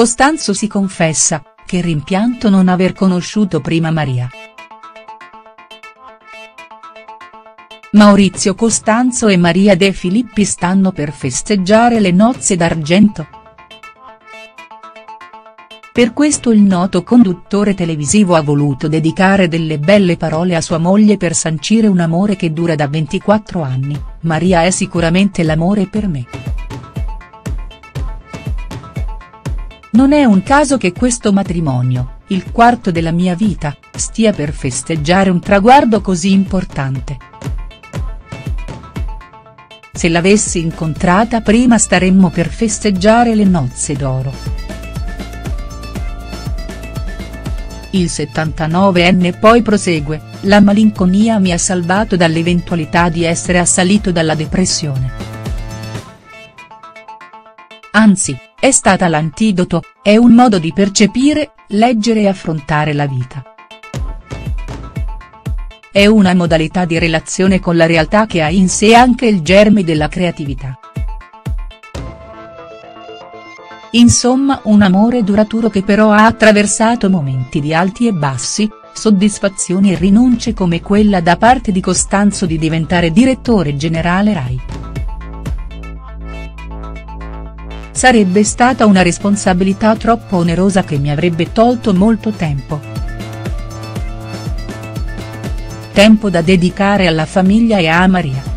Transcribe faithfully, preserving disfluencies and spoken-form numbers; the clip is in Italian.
Costanzo si confessa, che rimpianto non aver conosciuto prima Maria. Maurizio Costanzo e Maria De Filippi stanno per festeggiare le nozze d'argento. Per questo il noto conduttore televisivo ha voluto dedicare delle belle parole a sua moglie per sancire un amore che dura da ventiquattro anni. Maria è sicuramente l'amore per me. Non è un caso che questo matrimonio, il quarto della mia vita, stia per festeggiare un traguardo così importante. Se l'avessi incontrata prima staremmo per festeggiare le nozze d'oro. Il settantanovenne poi prosegue, la malinconia mi ha salvato dall'eventualità di essere assalito dalla depressione. Anzi, è stata l'antidoto, è un modo di percepire, leggere e affrontare la vita. È una modalità di relazione con la realtà che ha in sé anche il germe della creatività. Insomma, un amore duraturo che però ha attraversato momenti di alti e bassi, soddisfazioni e rinunce come quella da parte di Costanzo di diventare direttore generale Rai. Sarebbe stata una responsabilità troppo onerosa che mi avrebbe tolto molto tempo. Tempo da dedicare alla famiglia e a Maria.